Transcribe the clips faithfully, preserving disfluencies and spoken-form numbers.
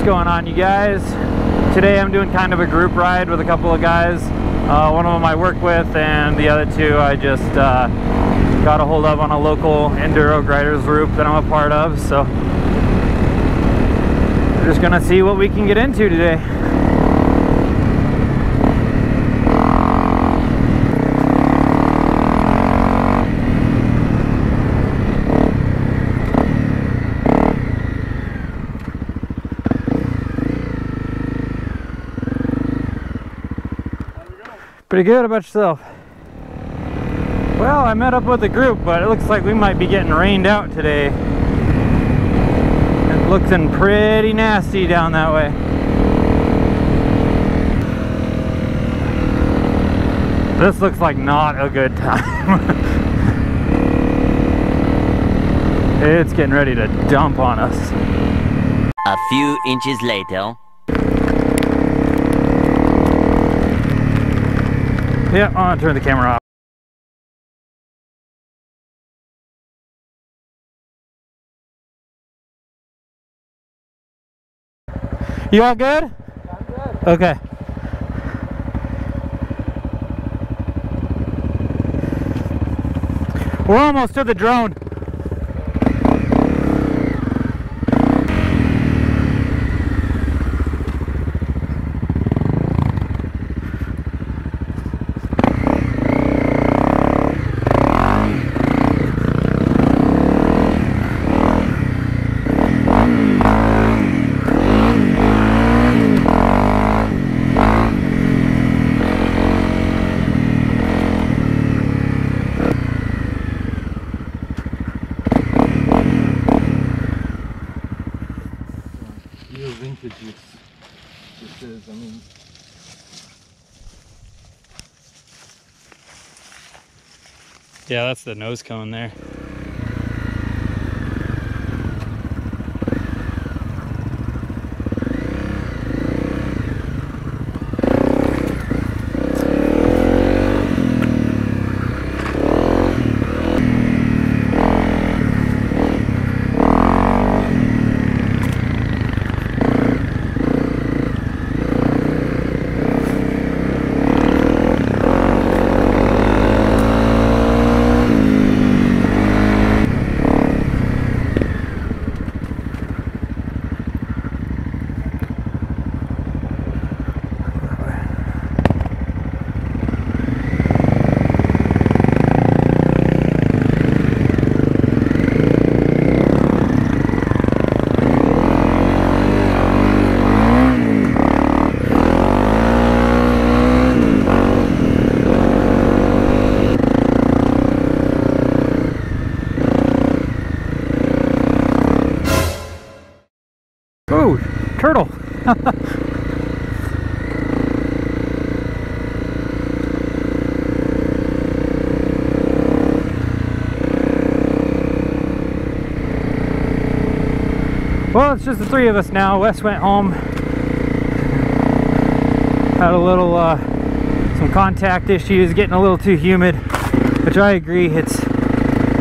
What's going on, you guys? Today I'm doing kind of a group ride with a couple of guys. Uh, one of them I work with, and the other two I just uh, got a hold of on a local enduro riders group that I'm a part of. So we're just gonna see what we can get into today. Pretty good. About yourself? Well, I met up with the group, but it looks like we might be getting rained out today. It looks in pretty nasty down that way. This looks like not a good time. It's getting ready to dump on us. A few inches later. Yeah, I'll turn the camera off. You all good? I'm good. Okay. We're almost to the drone. This is, I mean, yeah, that's the nose cone there. Ooh, turtle. Well, it's just the three of us now. Wes went home, had a little uh, some contact issues, getting a little too humid, which I agree, it's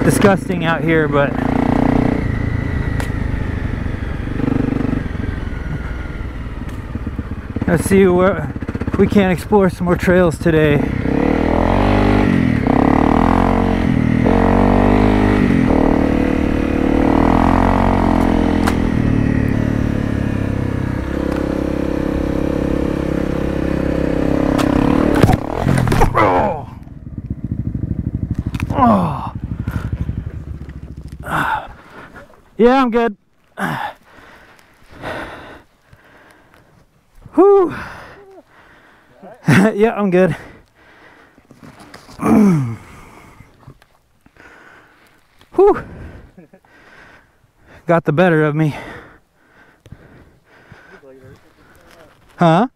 disgusting out here, but let's see where we can explore some more trails today. Oh. Oh. Yeah, I'm good. Whew. Right. Yeah, I'm good. Whew. Got the better of me. Huh?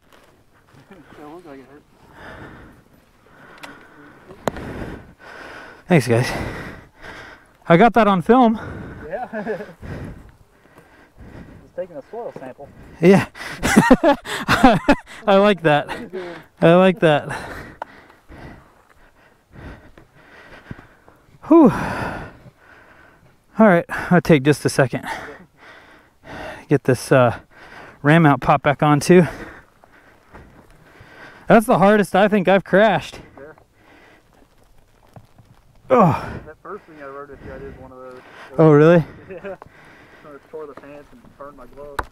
Thanks, guys. I got that on film. Yeah. Taking a soil sample. Yeah. I like that. I like that. Whew. All right, I'll take just a second. Get this uh, ram mount pop back on too. That's the hardest I think I've crashed. Yeah. Oh. That first thing I rode with you, I did one of those. those oh, really? Yeah. I tore the pants and burned my gloves.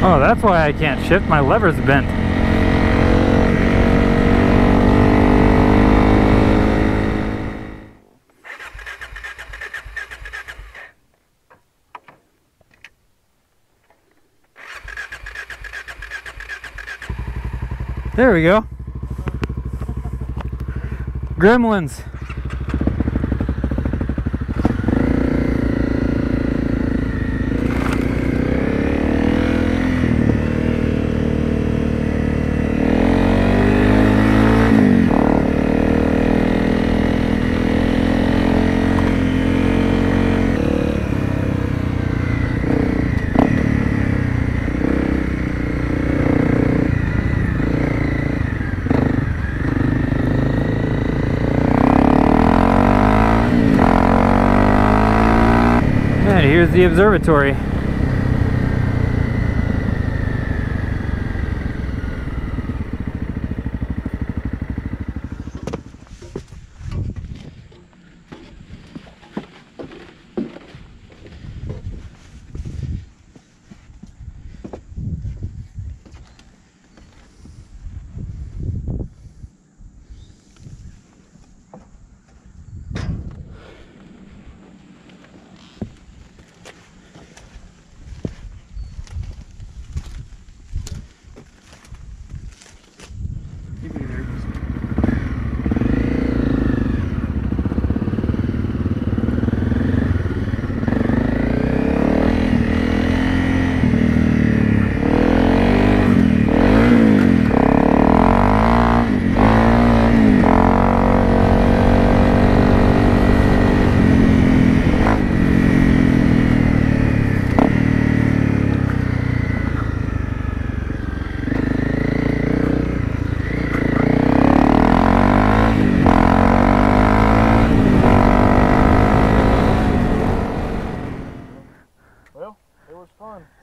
Oh, that's why I can't shift. My lever's bent. There we go. Gremlins. Here's the observatory.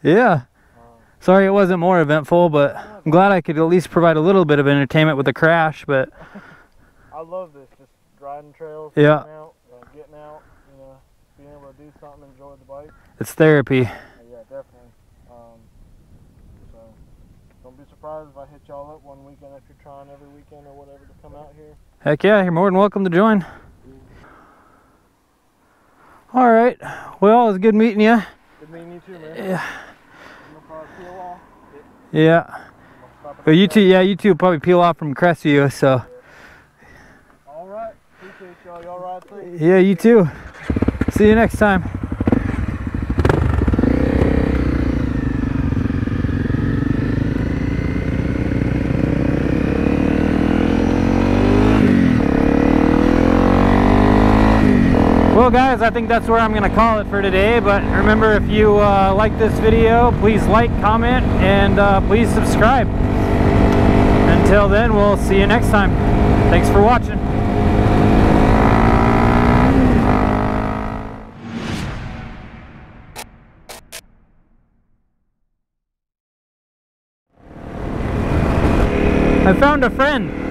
Yeah. Sorry it wasn't more eventful, but I'm glad I could at least provide a little bit of entertainment with the crash, but... I love this, just riding trails, yeah. getting out, uh, getting out, you know, being able to do something, enjoy the bike. It's therapy. Yeah, yeah, definitely. Um, so, don't be surprised if I hit y'all up one weekend if you're trying every weekend or whatever to come out here. Heck yeah, you're more than welcome to join. Mm-hmm. All right, well, it was good meeting you. Good meeting you too, man. Yeah. Yeah. Well, you two, yeah, you two will probably peel off from Crestview, so. All right. Appreciate y'all. Y'all ride safe. Yeah, you too. See you next time. Well, guys, I think that's where I'm gonna call it for today, but remember, if you uh, like this video, please like, comment, and uh, please subscribe. Until then, we'll see you next time. Thanks for watching. I found a friend.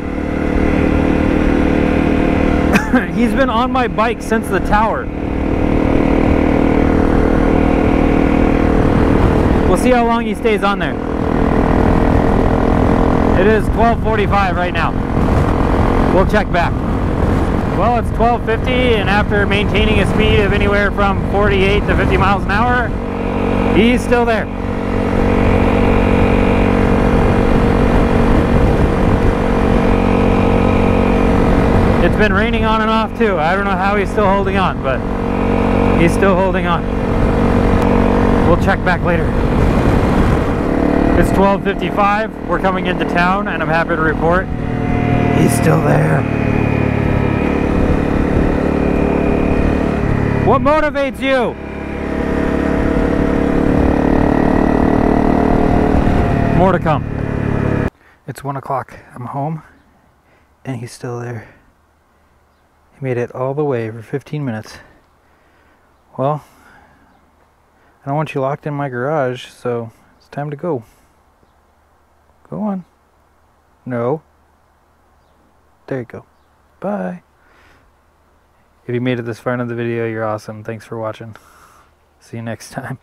He's been on my bike since the tower. We'll see how long he stays on there. It is twelve forty-five right now. We'll check back. Well, it's twelve fifty, and after maintaining a speed of anywhere from forty-eight to fifty miles an hour, he's still there. It's been raining on and off too. I don't know how he's still holding on, but he's still holding on. We'll check back later. It's twelve fifty-five. We're coming into town, and I'm happy to report he's still there. What motivates you? More to come. It's one o'clock. I'm home, and he's still there. He made it all the way for fifteen minutes. Well, I don't want you locked in my garage, so it's time to go. Go on. No. There you go. Bye. If you made it this far into the video, you're awesome. Thanks for watching. See you next time.